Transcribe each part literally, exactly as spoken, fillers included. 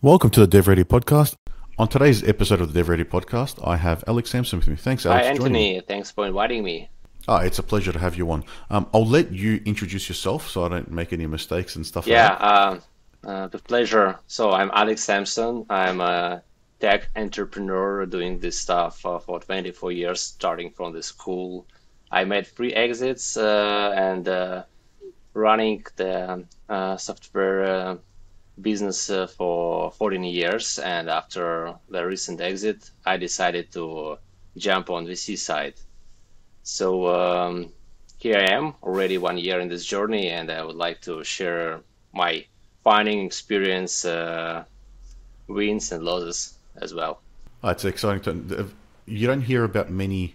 Welcome to the DevReady Podcast. On today's episode of the DevReady Podcast, I have Alex Samson with me. Thanks, Alex. Hi, Anthony. Thanks for inviting me. Ah, it's a pleasure to have you on. Um, I'll let you introduce yourself so I don't make any mistakes and stuff yeah, like that. Yeah, uh, uh, the pleasure. So I'm Alex Samson. I'm a tech entrepreneur doing this stuff uh, for twenty-four years, starting from the school. I made three exits uh, and uh, running the uh, software uh, business uh, for fourteen years, and after the recent exit I decided to jump on the V C side. So um, here I am, already one year in this journey, and I would like to share my finding experience, uh, wins and losses as well. Oh, it's exciting to, you don't hear about many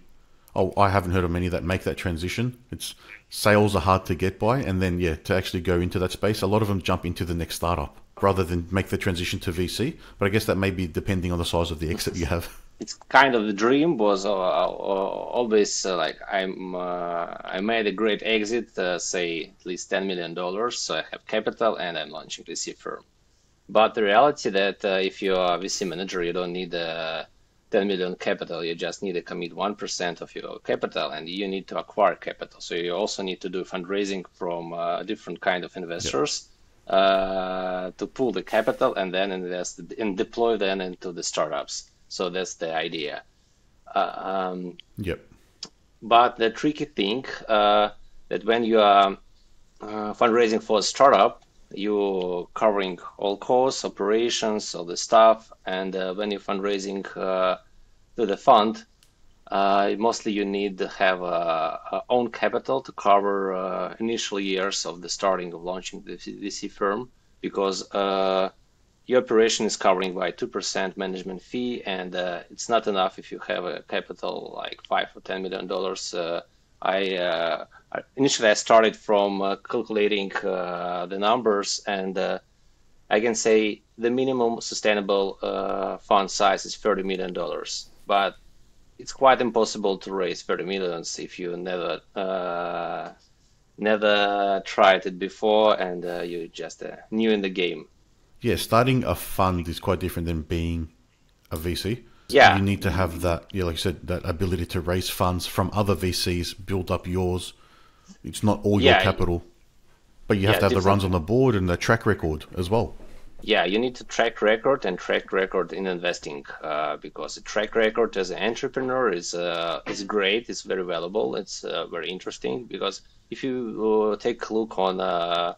oh I haven't heard of many that make that transition. It's sales are hard to get by, and then yeah to actually go into that space, a lot of them jump into the next startup rather than make the transition to V C. But I guess that may be depending on the size of the exit you have. It's kind of the dream was uh, always uh, like I'm uh, I made a great exit, uh, say at least ten million dollars, so I have capital and I'm launching V C firm. But the reality that uh, if you are a V C manager, you don't need a ten million capital. You just need to commit one percent of your capital, and you need to acquire capital. So you also need to do fundraising from uh, different kind of investors. Yeah. Uh, to pool the capital and then invest and deploy them into the startups. So that's the idea. Uh, um, yep. But the tricky thing uh, that when you are uh, fundraising for a startup, you're covering all costs, operations, all the stuff. And uh, when you're fundraising uh, to the fund, uh, mostly you need to have uh, uh, own capital to cover uh, initial years of the starting of launching the V C firm, because uh, your operation is covering by two percent management fee, and uh, it's not enough if you have a capital like five or ten million dollars. Uh, I uh, initially I started from uh, calculating uh, the numbers, and uh, I can say the minimum sustainable uh, fund size is thirty million dollars, but it's quite impossible to raise thirty millions if you never uh, never tried it before, and uh, you're just uh, new in the game. Yeah, starting a fund is quite different than being a V C. Yeah, you need to have that, yeah, like you said, that ability to raise funds from other V Cs, build up yours. It's not all yeah, your capital, but you have yeah, to have different. the runs on the board and the track record as well. Yeah, you need to track record and track record in investing, uh, because the track record as an entrepreneur is uh, is great, it's very valuable, it's uh, very interesting, because if you uh, take a look on uh,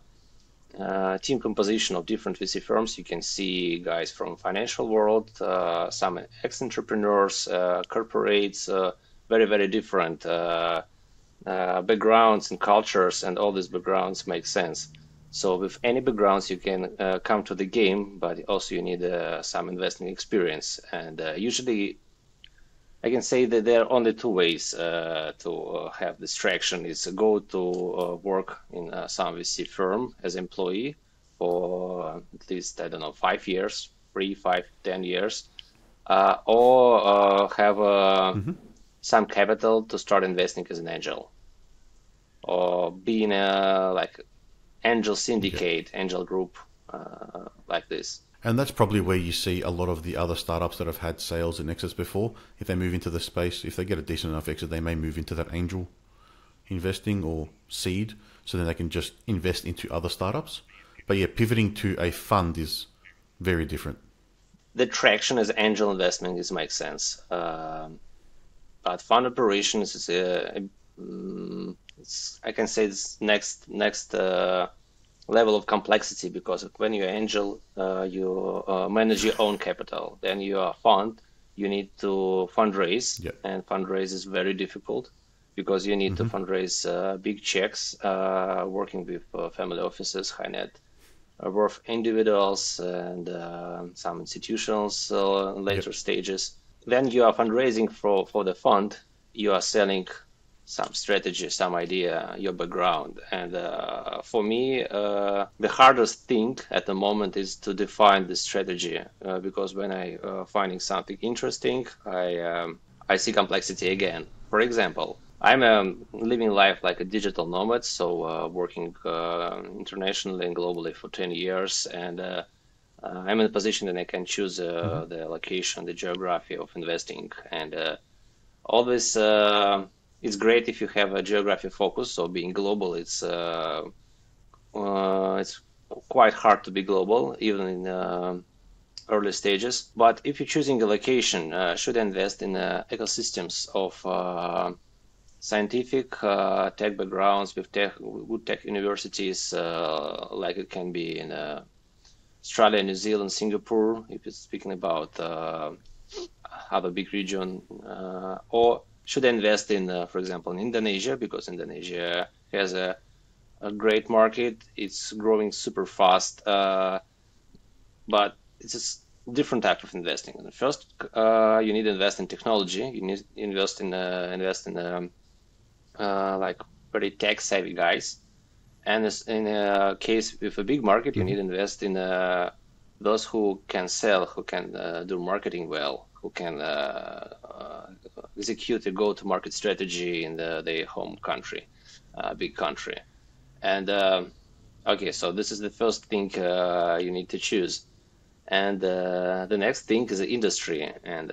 uh, team composition of different V C firms, you can see guys from financial world, uh, some ex-entrepreneurs, uh, corporates, uh, very, very different uh, uh, backgrounds and cultures, and all these backgrounds make sense. So with any backgrounds you can uh, come to the game, but also you need uh, some investing experience. And uh, usually I can say that there are only two ways uh, to uh, have distraction. It's go to uh, work in uh, some V C firm as employee for at least, I don't know, five years, three, five, ten years, uh, or uh, have uh, mm-hmm. some capital to start investing as an angel, or being uh, like angel syndicate, yeah. angel group, uh, like this. And that's probably where you see a lot of the other startups that have had sales and exits before. If they move into the space, if they get a decent enough exit, they may move into that angel investing or seed, so then they can just invest into other startups. But yeah, pivoting to a fund is very different. The traction as angel investment is makes sense. Um, but fund operations is a... a um, It's, I can say it's next next uh, level of complexity, because when you're angel, uh, you uh, manage your own capital. Then you are fund, you need to fundraise, yeah. and fundraise is very difficult because you need mm-hmm. to fundraise uh, big checks, uh, working with uh, family offices, high net worth individuals, and uh, some institutions uh, in later yeah. stages. Then you are fundraising for for the fund. You are selling some strategy, some idea, your background. And uh, for me, uh, the hardest thing at the moment is to define the strategy, uh, because when I uh, finding something interesting, I, um, I see complexity again. For example, I'm um, living life like a digital nomad, so uh, working uh, internationally and globally for ten years, and uh, uh, I'm in a position that I can choose uh, mm-hmm. the location, the geography of investing, and uh, always uh, it's great if you have a geography focus. So being global, it's uh, uh, it's quite hard to be global, even in uh, early stages. But if you're choosing a location, uh, should invest in uh, ecosystems of uh, scientific uh, tech backgrounds with tech, good tech universities, uh, like it can be in uh, Australia, New Zealand, Singapore, if it's speaking about uh, other big region, uh, or should invest in, uh, for example, in Indonesia, because Indonesia has a, a great market. It's growing super fast, uh, but it's a different type of investing. First, uh, you need to invest in technology. You need to invest in uh, invest in um, uh, like very tech-savvy guys. And in a case with a big market, you need to invest in uh, those who can sell, who can uh, do marketing well, who can uh, uh, execute a go-to-market strategy in the, their home country, uh, big country. And uh, okay, so this is the first thing uh, you need to choose. And uh, the next thing is the industry. And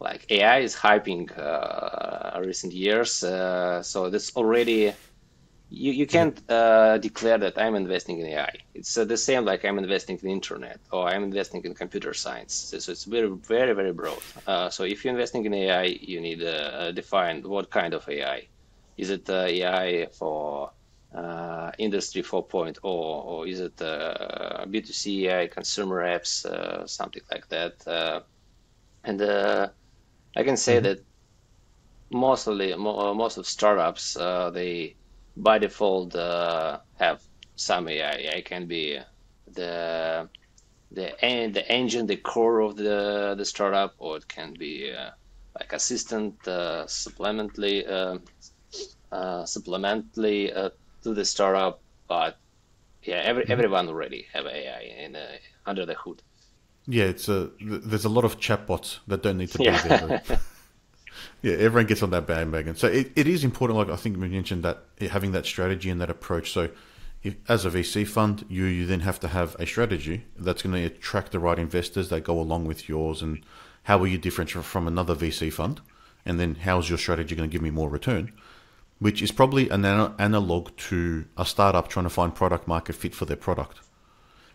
like A I is hyping uh, recent years, uh, so that's already. You you can't uh, declare that I'm investing in A I. It's uh, the same like I'm investing in the internet or I'm investing in computer science. So it's very, very, very broad. Uh, so if you're investing in A I, you need to uh, define what kind of A I. Is it uh, A I for uh, industry four point oh, or is it uh, B two C A I, consumer apps, uh, something like that? Uh, and uh, I can say that mostly, mo most of startups, uh, they by default uh, have some A I. A I can be the the the engine, the core of the the startup, or it can be uh, like assistant, uh, supplementary, uh, uh, supplementary uh, to the startup. But yeah, every everyone already have A I in uh, under the hood. Yeah, it's a there's a lot of chatbots that don't need to be yeah. there. But... Yeah, everyone gets on that bandwagon. So it, it is important, like I think we mentioned, that having that strategy and that approach. So if, as a V C fund, you, you then have to have a strategy that's going to attract the right investors that go along with yours. And how are you different from another V C fund? And then how's your strategy going to give me more return? Which is probably an analog to a startup trying to find product market fit for their product.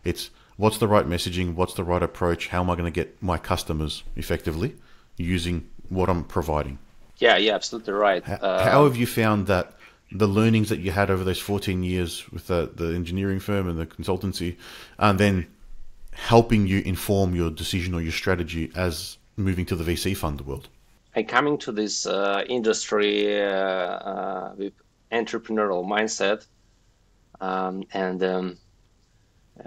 It's what's the right messaging? What's the right approach? How am I going to get my customers effectively using what I'm providing? Yeah, yeah, absolutely right. Uh, How have you found that the learnings that you had over those fourteen years with the, the engineering firm and the consultancy, and then helping you inform your decision or your strategy as moving to the V C fund world? And coming to this uh, industry uh, uh, with entrepreneurial mindset, um, and um,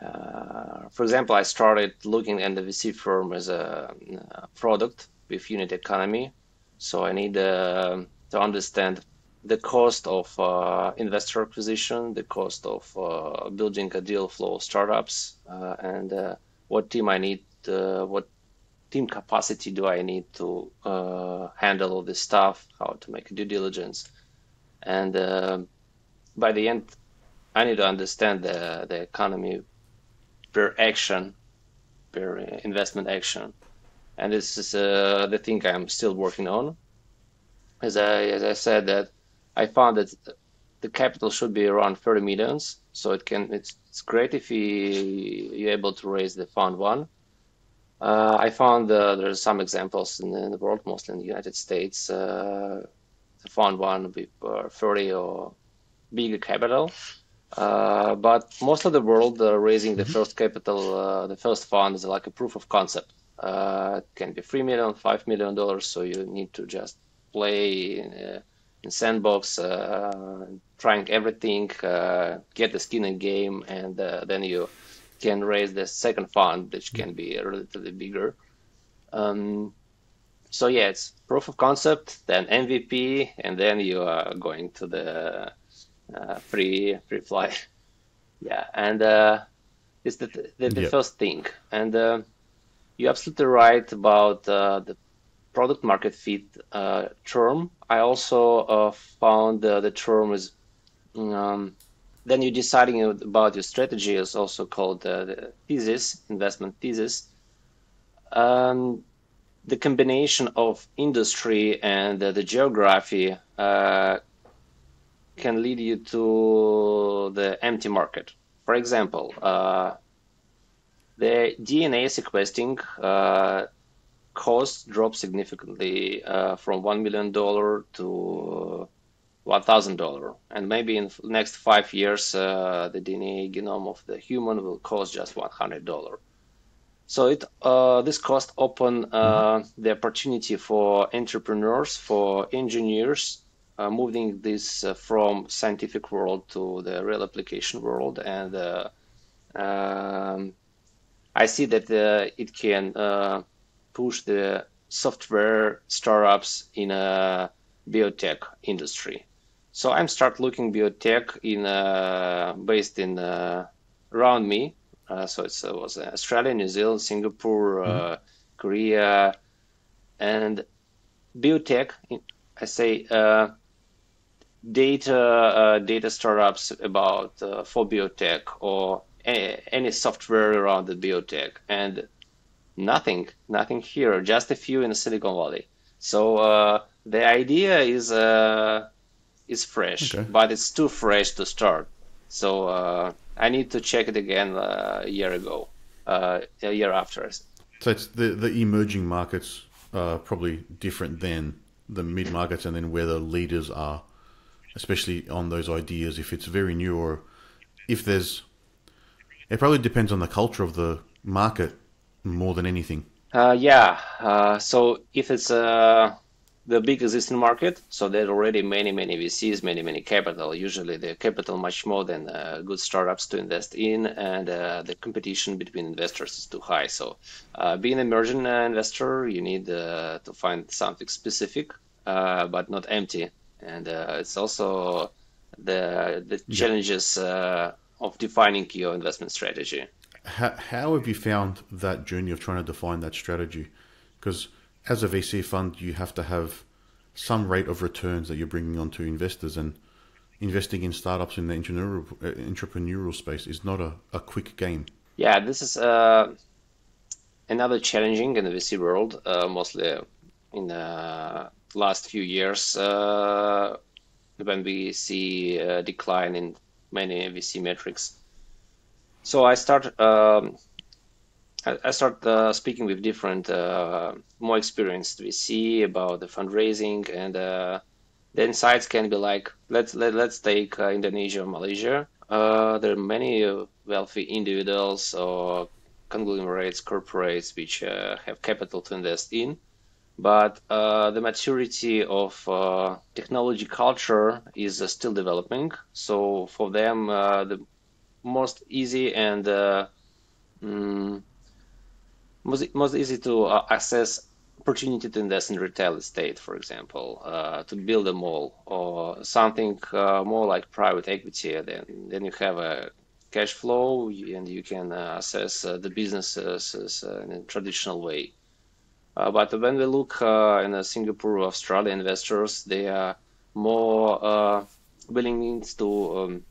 uh, for example, I started looking at the V C firm as a, a product with unit economy. So I need uh, to understand the cost of uh, investor acquisition, the cost of uh, building a deal flow of startups, uh, and uh, what team I need, uh, what team capacity do I need to uh, handle all this stuff, how to make due diligence. And uh, by the end, I need to understand the, the economy per action, per investment action. And this is uh, the thing I'm still working on. As I as I said, that I found that the capital should be around thirty millions. So it can it's it's great if you you're able to raise the fund one. Uh, I found uh, there are some examples in, in the world, mostly in the United States, uh, the fund one with uh, thirty or bigger capital. Uh, but most of the world uh, raising the first capital, uh, the first fund is like a proof of concept. Uh, it can be three million dollars, five million dollars, so you need to just play in, uh, in sandbox, uh, trying everything, uh, get the skin in game, and uh, then you can raise the second fund, which can be relatively bigger. Um, so yeah, it's proof of concept, then M V P, and then you are going to the uh, free, free fly. Yeah, and uh, it's the, the, the yeah. first thing. And uh, you're absolutely right about uh, the product market fit uh, term. I also uh, found uh, the term is um, Then you're deciding about your strategy, is also called uh, the thesis, investment thesis. Um, the combination of industry and uh, the geography uh, can lead you to the empty market. For example, uh, the D N A sequesting uh, cost dropped significantly uh, from one million dollars to one thousand dollars, and maybe in the next five years, uh, the D N A genome of the human will cost just one hundred dollars. So it uh, this cost open uh, the opportunity for entrepreneurs, for engineers, uh, moving this uh, from scientific world to the real application world. And uh, um, I see that uh, it can uh, push the software startups in a biotech industry. So I'm start looking biotech in uh, based in uh, around me. Uh, so it's, it was Australia, New Zealand, Singapore, mm-hmm. uh, Korea, and biotech. I say uh, data uh, data startups about uh, for biotech or a, any software around the biotech, and nothing nothing here. Just a few in the Silicon Valley. So uh, the idea is. Uh, It's fresh, okay. But it's too fresh to start. So uh, I need to check it again uh, a year ago, uh, a year after. So it's the, the emerging markets are probably different than the mid-markets and then where the leaders are, especially on those ideas, if it's very new or if there's... It probably depends on the culture of the market more than anything. Uh, yeah. Uh, so if it's... Uh... the big existing market, so there are already many, many V Cs, many, many capital. Usually the capital much more than uh, good startups to invest in, and uh, the competition between investors is too high. So uh, being an emerging uh, investor, you need uh, to find something specific, uh, but not empty. And uh, it's also the, the yeah. challenges uh, of defining your investment strategy. How, how have you found that journey of trying to define that strategy? Because as a V C fund, you have to have some rate of returns that you're bringing on to investors, and investing in startups in the entrepreneurial, entrepreneurial space is not a, a quick game. Yeah, this is uh, another challenging in the V C world, uh, mostly in the last few years, uh, when we see a decline in many V C metrics. So I start... Um, I start uh, speaking with different, uh, more experienced V C about the fundraising, and uh, the insights can be like, let's let, let's take uh, Indonesia or Malaysia. Uh, there are many wealthy individuals or conglomerates, corporates, which uh, have capital to invest in, but uh, the maturity of uh, technology culture is uh, still developing. So for them, uh, the most easy and uh, mm, Most, most easy to uh, access opportunity to invest in retail estate, for example, uh, to build a mall or something uh, more like private equity. Then, then you have a cash flow and you can uh, assess uh, the businesses uh, in a traditional way. Uh, but when we look uh, in Singapore or Australia, investors, they are more uh, willing to um,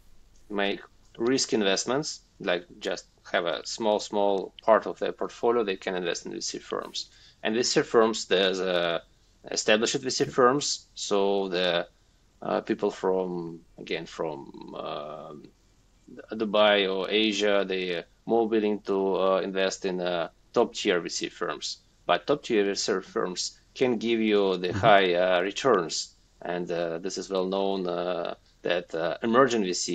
make risk investments, like just have a small, small part of their portfolio, they can invest in V C firms. And V C firms, there's uh, established V C firms, so the uh, people from, again, from uh, Dubai or Asia, they are more willing to uh, invest in uh, top-tier V C firms. But top-tier V C firms can give you the high uh, returns, and uh, this is well known uh, that uh, emerging V C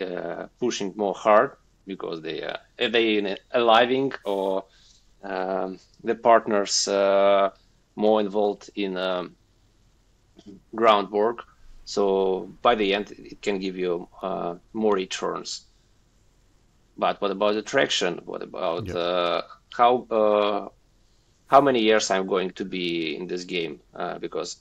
uh, pushing more hard, because they are uh, they aliving or um, the partners uh, more involved in um, groundwork. So by the end, it can give you uh, more returns. But what about attraction? What about yeah. uh, how uh, how many years I'm going to be in this game? Uh, because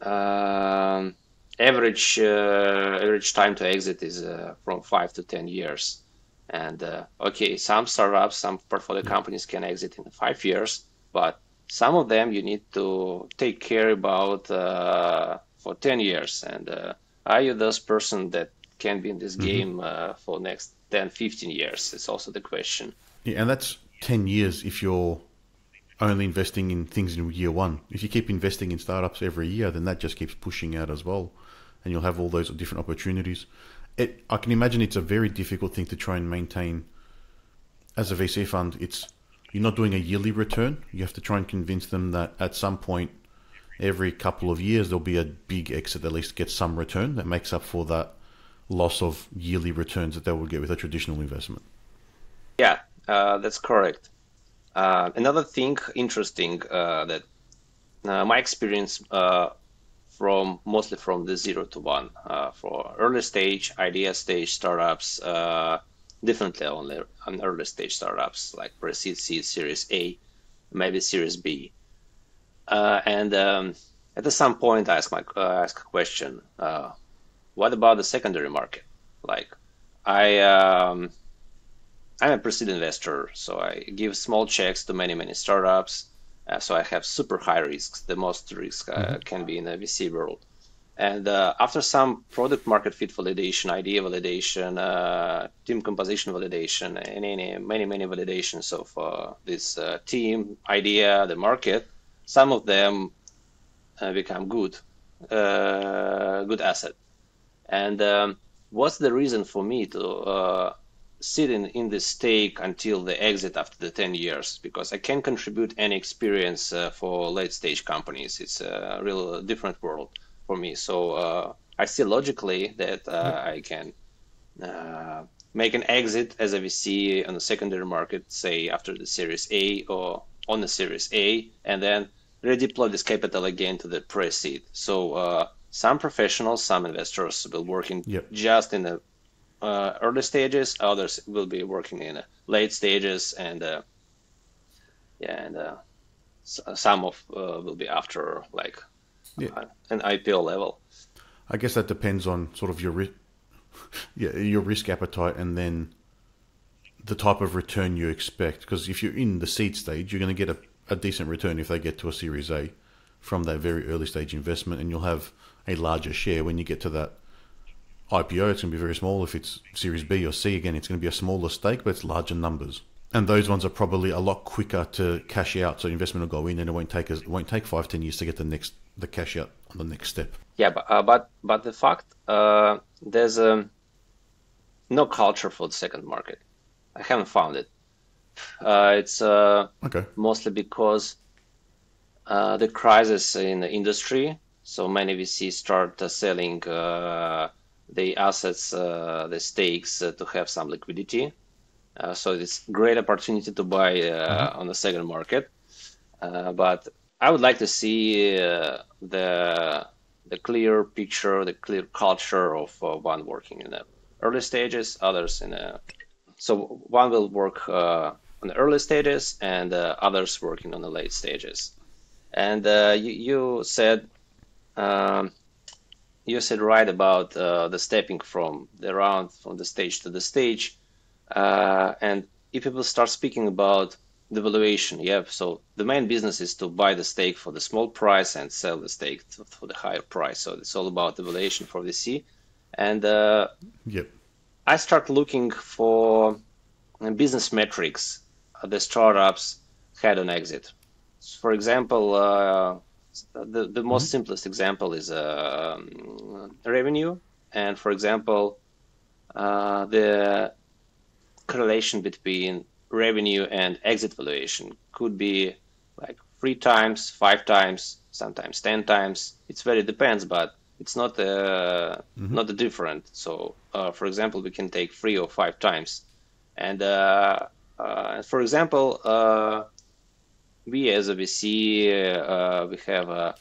uh, average uh, average time to exit is uh, from five to ten years. And uh, okay, some startups, some portfolio companies can exit in five years, but some of them you need to take care about uh, for ten years. And uh, are you this person that can be in this mm-hmm. game uh, for next ten, fifteen years. It's also the question. Yeah, and that's ten years if you're only investing in things in year one. If you keep investing in startups every year, then that just keeps pushing out as well, and you'll have all those different opportunities. It, I can imagine it's a very difficult thing to try and maintain as a V C fund. It's you're not doing a yearly return. You have to try and convince them that at some point every couple of years there'll be a big exit that at least gets some return that makes up for that loss of yearly returns that they would get with a traditional investment. Yeah, uh, that's correct. Uh, another thing interesting uh, that uh, my experience uh, from mostly from the zero to one uh, for early stage, idea stage startups, uh, definitely only on early stage startups like pre-seed, seed, Series A, maybe Series B. Uh, and um, at some point, I ask my uh, ask a question: uh, what about the secondary market? Like, I. Um, I'm a pre-seed investor, so I give small checks to many, many startups. Uh, so I have super high risks, the most risk uh, mm-hmm. can be in the V C world. And uh, after some product market fit validation, idea validation, uh, team composition validation, and any, many, many validations of uh, this uh, team, idea, the market, some of them uh, become good, uh, good asset. And um, what's the reason for me to... Uh, sitting in the stake until the exit after the ten years, because I can contribute any experience uh, for late stage companies. It's a real different world for me. So uh, I see logically that uh, I can uh, make an exit as a V C on the secondary market, say after the Series A or on the Series A, and then redeploy this capital again to the pre-seed. So uh, some professionals, some investors will working yep. just in the Uh, early stages, others will be working in uh, late stages, and uh, yeah, and uh, some of uh, will be after like yeah. uh, an I P O level. I guess that depends on sort of your risk, yeah, your risk appetite, and then the type of return you expect. Because if you're in the seed stage, you're going to get a, a decent return if they get to a Series A from that very early stage investment, and you'll have a larger share when you get to that I P O. It's going to be very small. If it's Series B or C, again, it's going to be a smaller stake, but it's larger numbers. And those ones are probably a lot quicker to cash out. So investment will go in, and it won't take us, it won't take five, ten years to get the next the cash out on the next step. Yeah, but uh, but, but the fact uh, there's um, no culture for the second market. I haven't found it. Uh, it's uh, okay. mostly because uh, the crisis in the industry. So many V Cs start uh, selling. Uh, the assets, uh, the stakes uh, to have some liquidity. Uh, so it's a great opportunity to buy uh, mm-hmm. on the second market. Uh, but I would like to see uh, the the clear picture, the clear culture of uh, one working in the early stages, others in a... So one will work uh, on the early stages and uh, others working on the late stages. And uh, you, you said... Um, You said right about uh, the stepping from the round, from the stage to the stage. Uh, and if people start speaking about the valuation, yeah, so the main business is to buy the stake for the small price and sell the stake for the higher price. So it's all about the valuation for V C. And uh, yep. I start looking for business metrics the startups had on exit. For example, uh, The, the most mm-hmm. simplest example is uh, um, revenue, and for example, uh, the correlation between revenue and exit valuation could be like three times, five times, sometimes ten times. It very depends, but it's not uh, mm-hmm. not different. So, uh, for example, we can take three or five times, and uh, uh, for example. Uh, We as a V C, uh, we have a,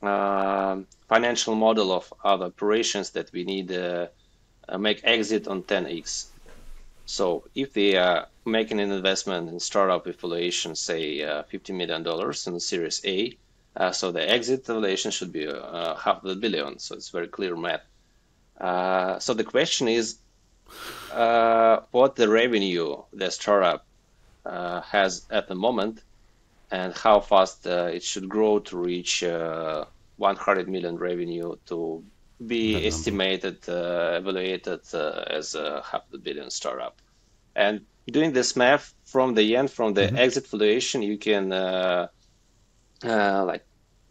a financial model of our operations that we need to uh, make exit on ten X. So if they are making an investment in startup valuation, say uh, fifty million dollars in the Series A, uh, so the exit valuation should be uh, half a billion. So it's very clear math. Uh, so the question is uh, what the revenue the startup uh, has at the moment, and how fast uh, it should grow to reach uh, one hundred million revenue to be that estimated, uh, evaluated uh, as a half a billion startup. And doing this math from the end, from the mm-hmm. exit valuation, you can uh, uh, like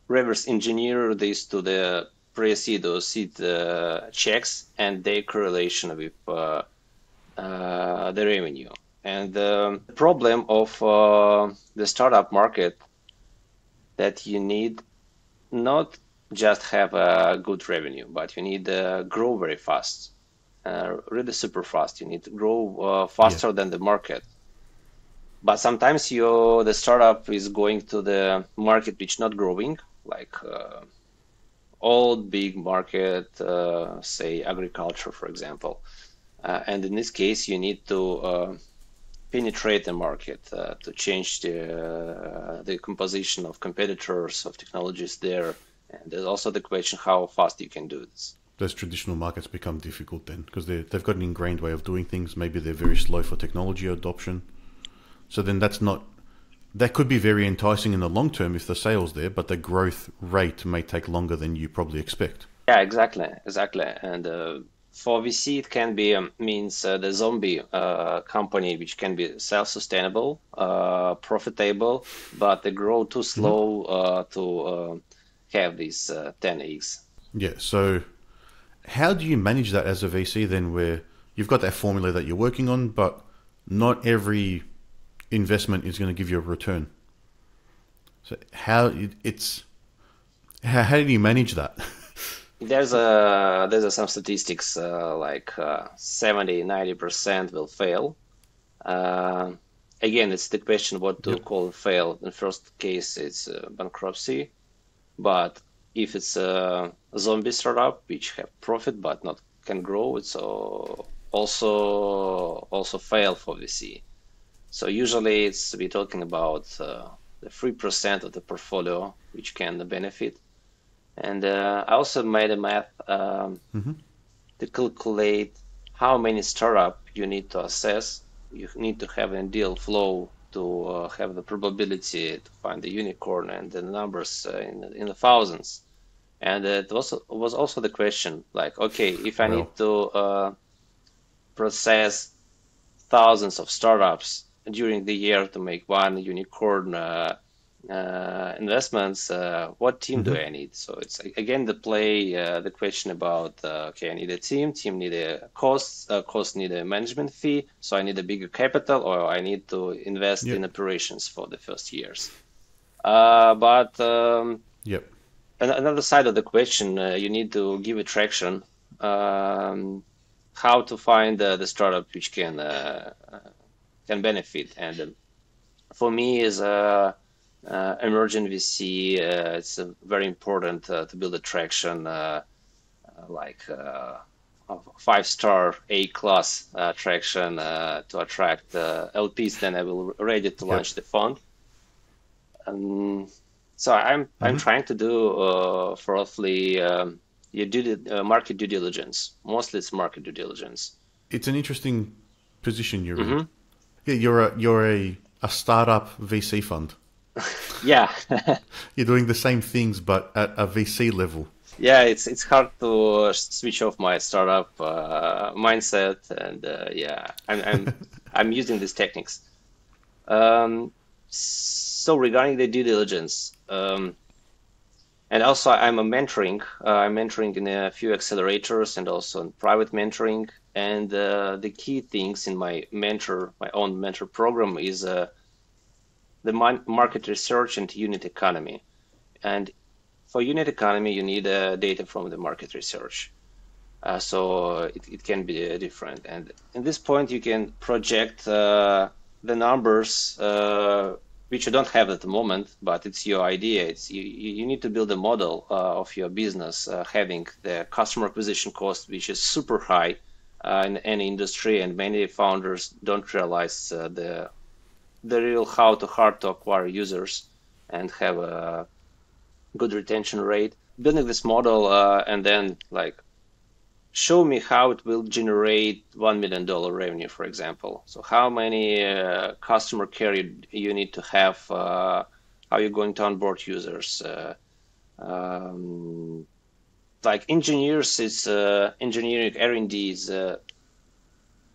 reverse engineer this to the pre-seed or seed uh, checks and their correlation with uh, uh, the revenue. And um, the problem of uh, the startup market that you need not just have a good revenue, but you need to uh, grow very fast, uh, really super fast. You need to grow uh, faster yeah. than the market. But sometimes you, the startup is going to the market which not growing, like uh, old big market, uh, say agriculture, for example. Uh, and in this case, you need to uh, penetrate the market uh, to change the, uh, the composition of competitors, of technologies there. And there's also the question how fast you can do this. Those traditional markets become difficult then because they've got an ingrained way of doing things. Maybe they're very slow for technology adoption. So then that's not, that could be very enticing in the long term if the sales there, but the growth rate may take longer than you probably expect. Yeah, exactly. Exactly. And, uh, for V C, it can be um, means uh, the zombie uh, company, which can be self-sustainable, uh, profitable, but they grow too slow uh, to uh, have these uh, ten X. Yeah. So how do you manage that as a V C then, where you've got that formula that you're working on, but not every investment is going to give you a return? So how it, it's, how, how do you manage that? There's a there's a, some statistics uh, like uh, seventy, ninety percent will fail. Uh, again, it's the question what to yep. call fail. In the first case, it's uh, bankruptcy. But if it's a zombie startup which have profit but not can grow, it's uh, also also fail for V C. So usually it's we're talking about uh, the three percent of the portfolio which can benefit. And uh, I also made a math um, mm-hmm. to calculate how many startup you need to assess. You need to have a deal flow to uh, have the probability to find the unicorn, and the numbers uh, in in the thousands. And it also was also the question like, okay, if I well, need to uh, process thousands of startups during the year to make one unicorn. Uh, uh investments uh what team mm-hmm. do I need? So it's again the play uh, the question about uh, okay, I need a team team need a cost uh, cost need a management fee, so I need a bigger capital, or I need to invest yep. in operations for the first years. Uh but um yep another side of the question, uh, you need to give attraction, um how to find uh, the startup which can uh, can benefit. And uh, for me is uh Uh, emerging V C, uh, it's uh, very important uh, to build attraction, uh, uh, like uh, five-star A-class uh, traction uh, to attract uh, L Ps. Then I will ready to launch yep. the fund. Um, so I'm mm-hmm. I'm trying to do uh, roughly um, you do the uh, market due diligence. Mostly it's market due diligence. It's an interesting position you're mm-hmm. in. Yeah, you're a you're a, a startup V C fund. Yeah. You're doing the same things, but at a V C level. Yeah, it's it's hard to switch off my startup uh, mindset, and uh, yeah, I'm I'm, I'm using these techniques. Um, so regarding the due diligence, um, and also I'm a mentoring. Uh, I'm mentoring in a few accelerators and also in private mentoring. And uh, the key things in my mentor, my own mentor program is. Uh, the market research and unit economy. And for unit economy, you need uh, data from the market research. Uh, so it, it can be uh, different. And at this point, you can project uh, the numbers, uh, which you don't have at the moment, but it's your idea. It's you, you need to build a model uh, of your business, uh, having the customer acquisition cost, which is super high uh, in any industry. And many founders don't realize uh, the the real how to hard to acquire users and have a good retention rate. Building this model uh, and then like show me how it will generate one million dollars revenue, for example. So how many uh, customer care you, you need to have, uh, how you're going to onboard users, uh, um, like engineers is uh, engineering R and D is uh,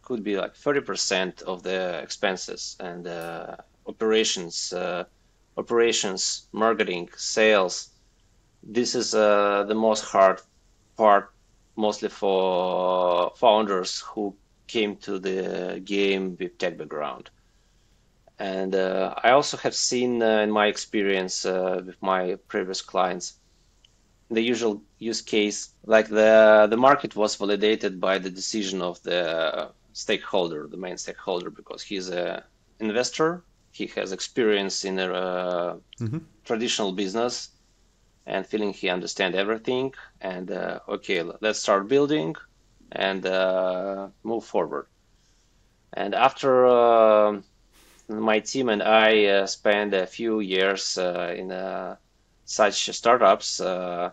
could be like thirty percent of the expenses, and uh, operations, uh, operations, marketing, sales. This is uh, the most hard part, mostly for founders who came to the game with tech background. And uh, I also have seen uh, in my experience uh, with my previous clients, the usual use case, like the the market was validated by the decision of the stakeholder, the main stakeholder, because he's a investor, he has experience in a uh, mm-hmm. traditional business, and feeling he understands everything. And uh, okay, let's start building and uh, move forward. And after uh, my team and I uh, spent a few years uh, in uh, such startups. Uh,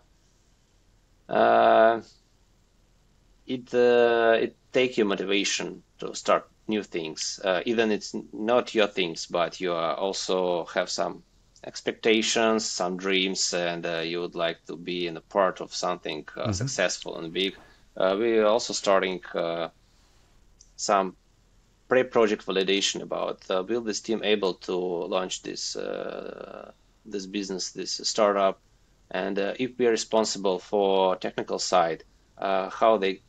uh, it uh, it takes you motivation to start new things, uh, even it's not your things, but you are also have some expectations, some dreams, and uh, you would like to be in a part of something uh, mm-hmm. successful and big. Uh, we are also starting uh, some pre-project validation about uh, will this team able to launch this uh, this business, this startup, and uh, if we are responsible for technical side, uh, how they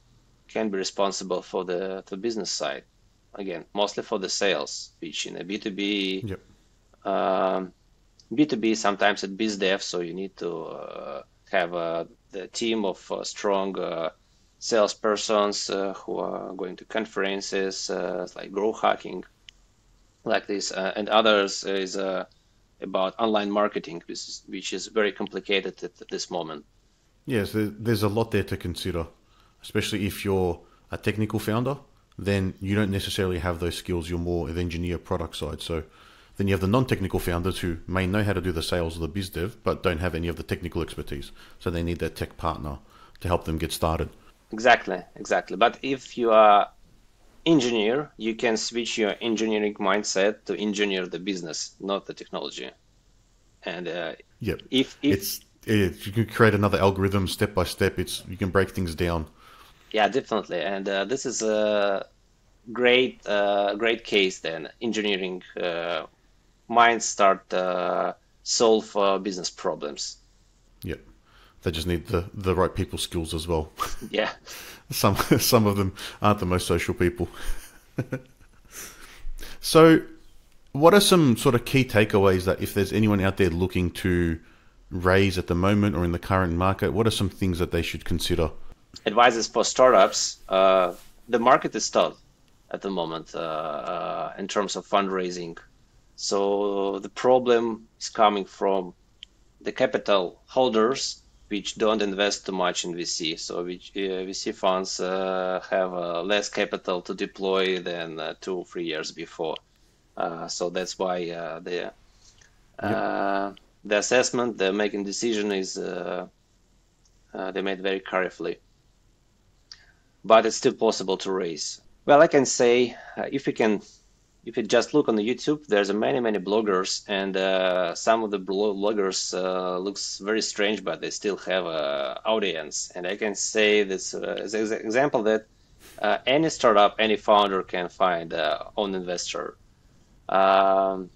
can be responsible for the, the business side. Again, mostly for the sales, which in a B two B, yep. um, B two B sometimes at BizDev, so you need to uh, have uh, the team of uh, strong uh, salespersons uh, who are going to conferences, uh, like grow hacking, like this, uh, and others is uh, about online marketing, which is, which is very complicated at this moment. Yes, there's a lot there to consider, especially if you're a technical founder. Then you don't necessarily have those skills. You're more an engineer product side. So then you have the non-technical founders who may know how to do the sales or the biz dev, but don't have any of the technical expertise. So they need that tech partner to help them get started. Exactly, exactly. But if you are engineer, you can switch your engineering mindset to engineer the business, not the technology. And uh, yep. if, if it's, it, you can create another algorithm step by step. It's you can break things down. Yeah, definitely, and uh, this is a great, uh, great case. Then engineering uh, minds start uh, solve uh, business problems. Yeah, they just need the the right people skills as well. Yeah, some some of them aren't the most social people. So, what are some sort of key takeaways that if there's anyone out there looking to raise at the moment or in the current market, what are some things that they should consider? Advices for startups. Uh, the market is tough at the moment uh, uh, in terms of fundraising. So the problem is coming from the capital holders, which don't invest too much in V C. So which, uh, V C funds uh, have uh, less capital to deploy than uh, two or three years before. Uh, so that's why uh, the, uh, yep. the assessment, the making decision is uh, uh, they made very carefully. But it's still possible to raise. Well, I can say uh, if you can, if you just look on the YouTube, there's many many bloggers, and uh, some of the bloggers uh, looks very strange, but they still have a audience. And I can say this uh, as an example that uh, any startup, any founder can find uh, own investor. Um,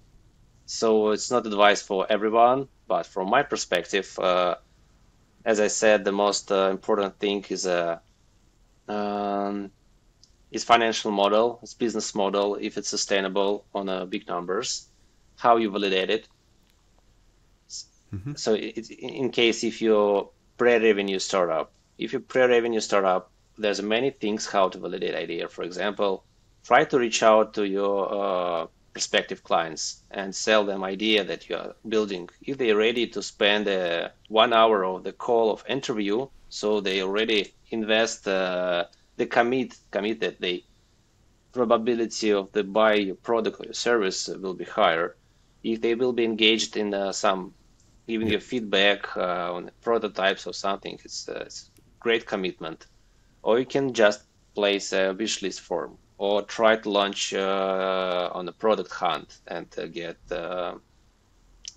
so it's not advice for everyone, but from my perspective, uh, as I said, the most uh, important thing is a uh, Um, its financial model, its business model, if it's sustainable on uh, big numbers, how you validate it. Mm-hmm. So it, in case if you're pre-revenue startup, if you're pre-revenue startup, there's many things how to validate idea. For example, try to reach out to your uh, prospective clients and sell them idea that you are building. If they're ready to spend uh, one hour of the call of interview, so they already invest, uh, they commit, commit that the probability of the buy your product or your service will be higher. If they will be engaged in uh, some, giving yeah. you feedback uh, on prototypes or something, it's, uh, it's great commitment. Or you can just place a wish list form or try to launch uh, on a product hunt and uh, get uh,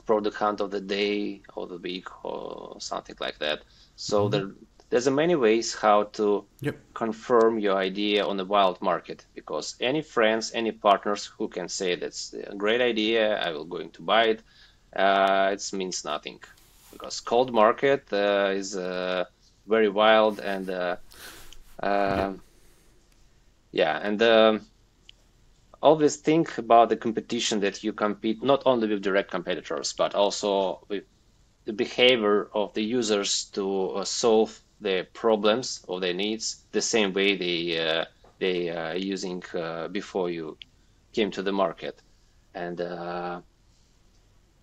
product hunt of the day or the week or something like that. So mm-hmm. the There's many ways how to yep. confirm your idea on the wild market, because any friends, any partners who can say that's a great idea, I will going to buy it, uh, it means nothing, because cold market uh, is uh, very wild and uh, uh, yeah. yeah, and um, always think about the competition that you compete not only with direct competitors, but also with the behavior of the users to uh, solve their problems or their needs the same way they uh, they are using uh, before you came to the market. And uh,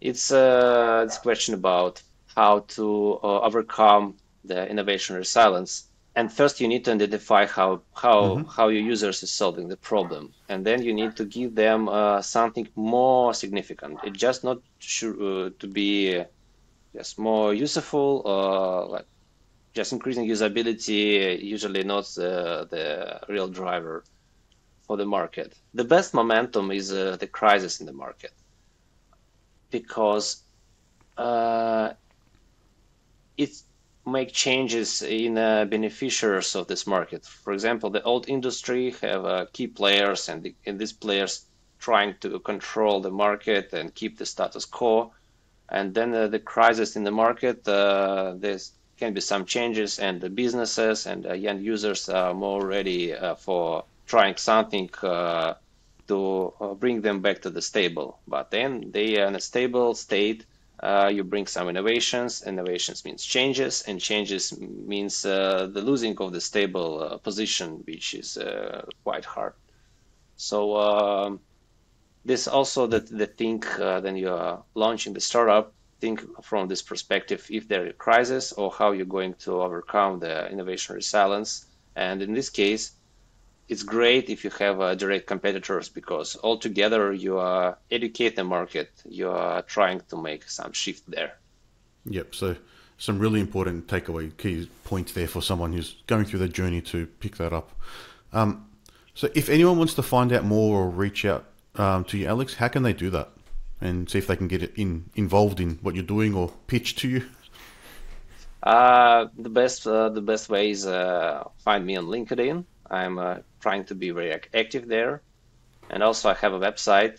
it's, uh, it's a question about how to uh, overcome the innovation silence. And first you need to identify how, how, mm-hmm. how your users is solving the problem. And then you need to give them uh, something more significant. It's just not sure, uh, to be... Uh, Just more useful, uh, like just increasing usability, usually not uh, the real driver for the market. The best momentum is uh, the crisis in the market, because uh, it makes changes in uh, beneficiaries of this market. For example, the old industry have uh, key players, and, the, and these players trying to control the market and keep the status quo. And then uh, the crisis in the market, uh, there can be some changes, and the businesses and uh, young users are more ready uh, for trying something uh, to uh, bring them back to the stable. But then they are in a stable state, uh, you bring some innovations, innovations means changes, and changes means uh, the losing of the stable uh, position, which is uh, quite hard. So. Uh, This also that the thing uh, then you are launching the startup, think from this perspective if there is a crisis or how you're going to overcome the innovation resilience. And in this case, it's great if you have uh, direct competitors, because altogether you are educate the market, you are trying to make some shift there. Yep. So some really important takeaway key points there for someone who's going through their journey to pick that up. Um, so if anyone wants to find out more or reach out Um, to you, Alex, how can they do that and see if they can get in, involved in what you're doing or pitch to you? Uh, the best uh, the best way is uh, find me on LinkedIn. I'm uh, trying to be very active there. And also I have a website,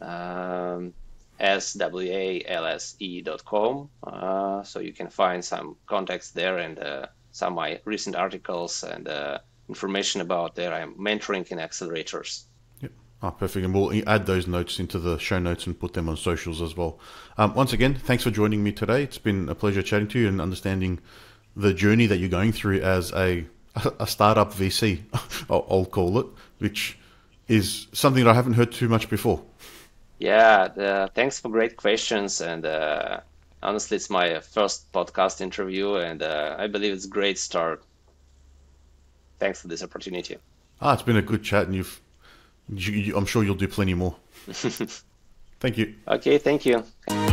um, s w a l s e dot com. Uh, so you can find some contacts there and uh, some of my recent articles and uh, information about there. I'm mentoring in accelerators. Oh, perfect. And we'll add those notes into the show notes and put them on socials as well. Um, once again, thanks for joining me today. It's been a pleasure chatting to you and understanding the journey that you're going through as a, a startup V C, I'll call it, which is something that I haven't heard too much before. Yeah, uh, thanks for great questions. And uh, honestly, it's my first podcast interview, and uh, I believe it's a great start. Thanks for this opportunity. Ah, it's been a good chat, and you've I'm sure you'll do plenty more. Thank you. Okay, thank you.